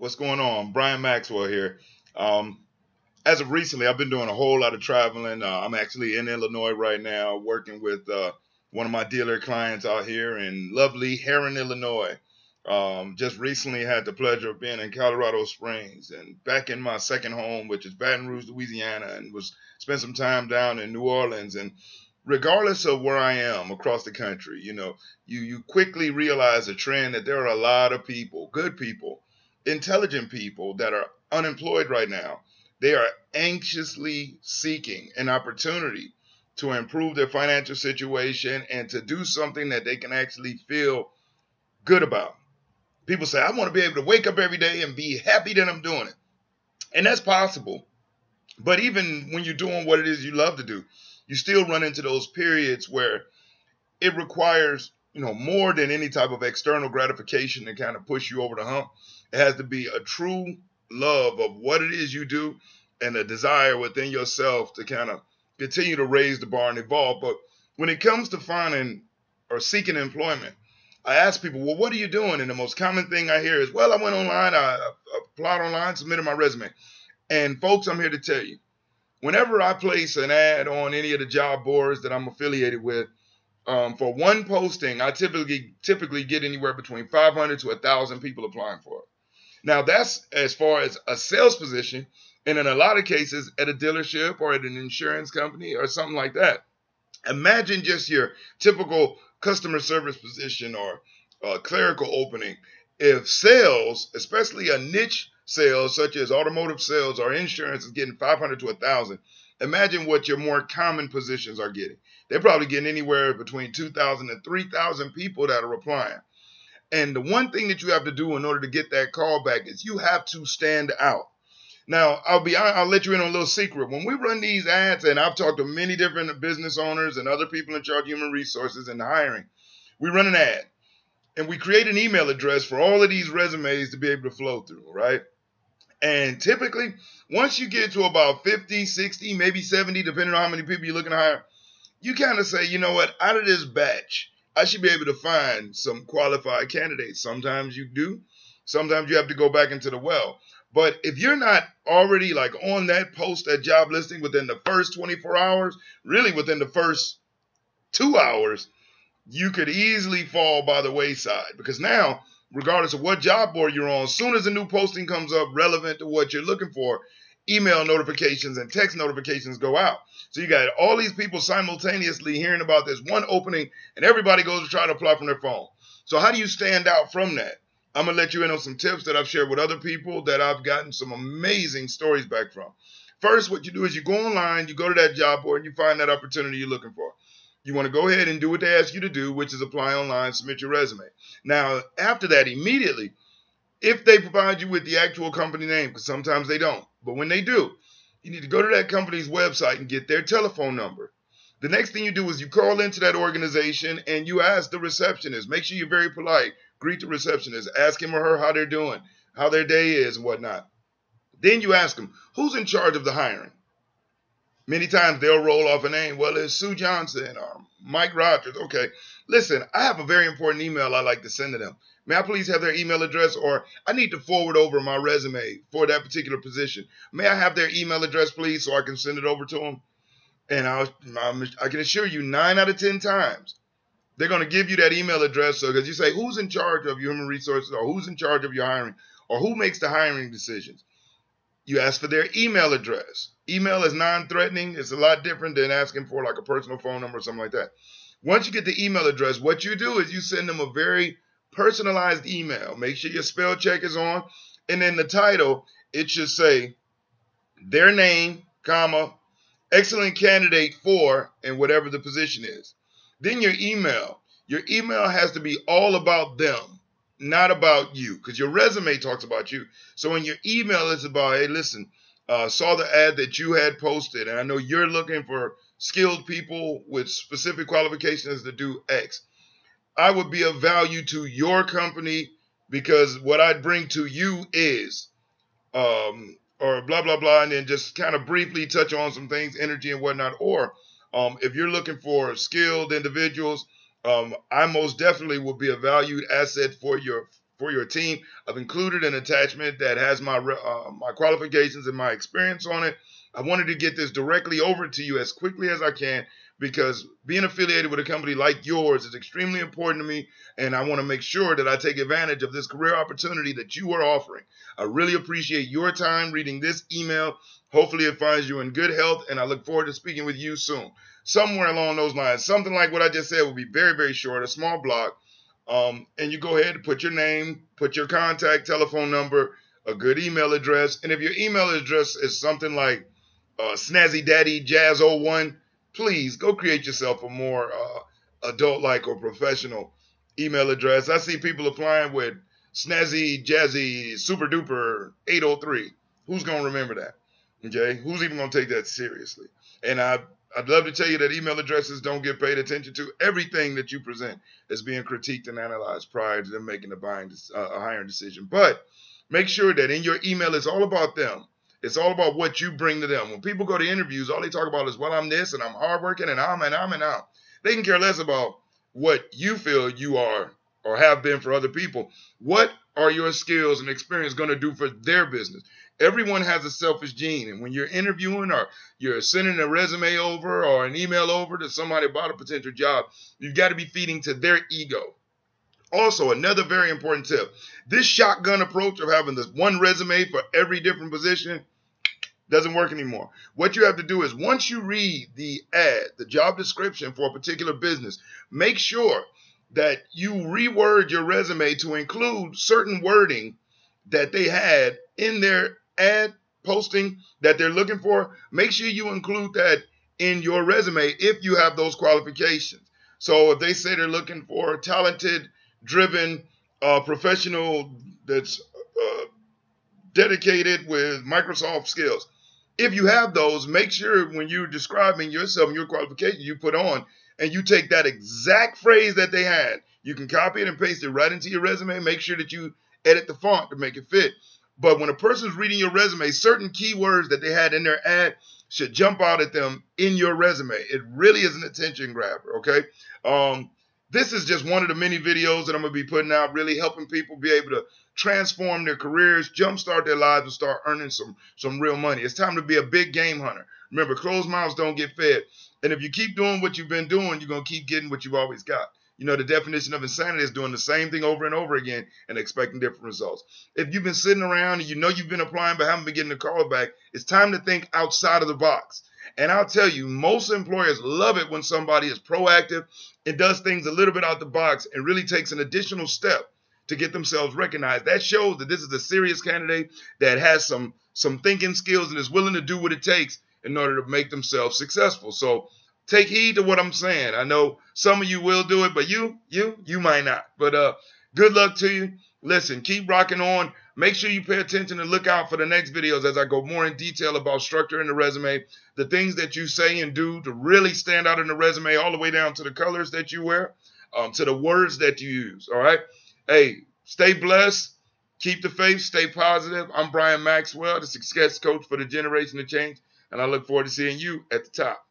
What's going on? Brian Maxwell here. As of recently, I've been doing a whole lot of traveling. I'm actually in Illinois right now, working with one of my dealer clients out here in lovely Heron, Illinois. Just recently had the pleasure of being in Colorado Springs and back in my second home, which is Baton Rouge, Louisiana, and spent some time down in New Orleans. And regardless of where I am across the country, you know, you quickly realize a trend that there are a lot of people, good people, intelligent people that are unemployed right now. They are anxiously seeking an opportunity to improve their financial situation and to do something that they can actually feel good about. People say, I want to be able to wake up every day and be happy that I'm doing it. And that's possible. But even when you're doing what it is you love to do, you still run into those periods where it requires, you know, more than any type of external gratification to kind of push you over the hump. It has to be a true love of what it is you do and a desire within yourself to kind of continue to raise the bar and evolve. But when it comes to finding or seeking employment, I ask people, well, what are you doing? And the most common thing I hear is, well, I went online, I applied online, submitted my resume. And folks, I'm here to tell you, whenever I place an ad on any of the job boards that I'm affiliated with, for one posting, I typically get anywhere between 500 to 1,000 people applying for it. Now, that's as far as a sales position, and in a lot of cases at a dealership or at an insurance company or something like that. Imagine just your typical customer service position or clerical opening. If sales, especially a niche sales such as automotive sales or insurance, is getting 500 to 1,000, imagine what your more common positions are getting. They're probably getting anywhere between 2,000 and 3,000 people that are applying. And the one thing that you have to do in order to get that call back is you have to stand out. Now, I'll let you in on a little secret. When we run these ads, and I've talked to many different business owners and other people in charge of human resources and hiring, we run an ad and we create an email address for all of these resumes to be able to flow through, right? And typically, once you get to about 50, 60, maybe 70, depending on how many people you're looking to hire, you kind of say, you know what, out of this batch, I should be able to find some qualified candidates. Sometimes you do. Sometimes you have to go back into the well. But if you're not already like on that post, that job listing within the first 24 hours, really within the first 2 hours, you could easily fall by the wayside. Because now, regardless of what job board you're on, as soon as a new posting comes up relevant to what you're looking for, email notifications and text notifications go out. So you got all these people simultaneously hearing about this one opening, and everybody goes to try to apply from their phone. So how do you stand out from that? I'm going to let you in on some tips that I've shared with other people that I've gotten some amazing stories back from. First, what you do is you go online, you go to that job board, and you find that opportunity you're looking for. You want to go ahead and do what they ask you to do, which is apply online, submit your resume. Now, after that, immediately, if they provide you with the actual company name, because sometimes they don't, but when they do, you need to go to that company's website and get their telephone number. The next thing you do is you call into that organization and you ask the receptionist. Make sure you're very polite. Greet the receptionist. Ask him or her how they're doing, how their day is and whatnot. Then you ask them, who's in charge of the hiring? Many times they'll roll off a name. Well, it's Sue Johnson or Mike Rogers. Okay, listen, I have a very important email I like to send to them. May I please have their email address, or I need to forward over my resume for that particular position. May I have their email address, please, so I can send it over to them? And I can assure you 9 out of 10 times, they're going to give you that email address. So because you say, who's in charge of your human resources, or who's in charge of your hiring, or who makes the hiring decisions? You ask for their email address. Email is non-threatening. It's a lot different than asking for like a personal phone number or something like that. Once you get the email address, what you do is you send them a very personalized email. Make sure your spell check is on. And in the title, it should say their name, comma, excellent candidate for, and whatever the position is. Then your email. Your email has to be all about them, not about you, because your resume talks about you. So in your email, it's about, hey, listen, saw the ad that you had posted, and I know you're looking for skilled people with specific qualifications to do X. I would be of value to your company because what I'd bring to you is, or blah, blah, blah, and then just kind of briefly touch on some things, energy and whatnot. Or if you're looking for skilled individuals, I most definitely will be a valued asset for your for your team. I've included an attachment that has my my qualifications and my experience on it. I wanted to get this directly over to you as quickly as I can, because being affiliated with a company like yours is extremely important to me, and I want to make sure that I take advantage of this career opportunity that you are offering. I really appreciate your time reading this email. Hopefully it finds you in good health, and I look forward to speaking with you soon. Somewhere along those lines, something like what I just said will be very, very short, a small blog. And you go ahead and put your name, put your contact, telephone number, a good email address. And if your email address is something like Snazzy Daddy Jazz01, please go create yourself a more adult-like or professional email address. I see people applying with Snazzy Jazzy Super Duper 803. Who's going to remember that? Okay, who's even going to take that seriously? And I'd love to tell you that email addresses don't get paid attention to. Everything that you present is being critiqued and analyzed prior to them making a hiring decision. But make sure that in your email, it's all about them. It's all about what you bring to them. When people go to interviews, all they talk about is, well, I'm this, and I'm hardworking, and I'm. They can care less about what you feel you are or have been for other people. What are your skills and experience going to do for their business? Everyone has a selfish gene, and when you're interviewing or you're sending a resume over or an email over to somebody about a potential job, you've got to be feeding to their ego. Also, another very important tip, this shotgun approach of having this one resume for every different position doesn't work anymore. What you have to do is, once you read the ad, the job description for a particular business, make sure that you reword your resume to include certain wording that they had in their ad posting that they're looking for. Make sure you include that in your resume if you have those qualifications. So if they say they're looking for a talented, driven professional that's dedicated with Microsoft skills, if you have those, make sure when you're describing yourself and your qualification, you put on and you take that exact phrase that they had. You can copy it and paste it right into your resume. Make sure that you edit the font to make it fit. But when a person's reading your resume, certain keywords that they had in their ad should jump out at them in your resume. It really is an attention grabber, okay? This is just one of the many videos that I'm going to be putting out, really helping people be able to transform their careers, jumpstart their lives, and start earning some real money. It's time to be a big game hunter. Remember, closed mouths don't get fed. And if you keep doing what you've been doing, you're going to keep getting what you've always got. You know, the definition of insanity is doing the same thing over and over again and expecting different results. If you've been sitting around and you know you've been applying but haven't been getting a call back, it's time to think outside of the box. And I'll tell you, most employers love it when somebody is proactive and does things a little bit out the box and really takes an additional step to get themselves recognized. That shows that this is a serious candidate that has some thinking skills and is willing to do what it takes in order to make themselves successful. So take heed to what I'm saying. I know some of you will do it, but you might not. But good luck to you. Listen, keep rocking on. Make sure you pay attention and look out for the next videos as I go more in detail about structuring the resume, the things that you say and do to really stand out in the resume, all the way down to the colors that you wear, to the words that you use. All right. Hey, stay blessed. Keep the faith. Stay positive. I'm Brian Maxwell, the success coach for the generation of change, and I look forward to seeing you at the top.